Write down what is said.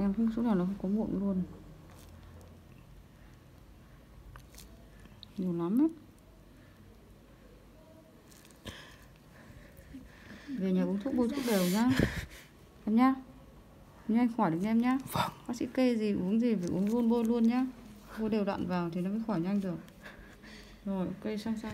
em không chỗ nào nó không có mụn luôn, nhiều lắm ấy. Về nhà uống thuốc đều nhá em nhá, nhanh khỏi được em nhá. Vâng. Bác sĩ kê gì phải uống luôn bôi luôn nhá, bôi đều đặn vào thì nó mới khỏi nhanh được. Rồi ok, xong.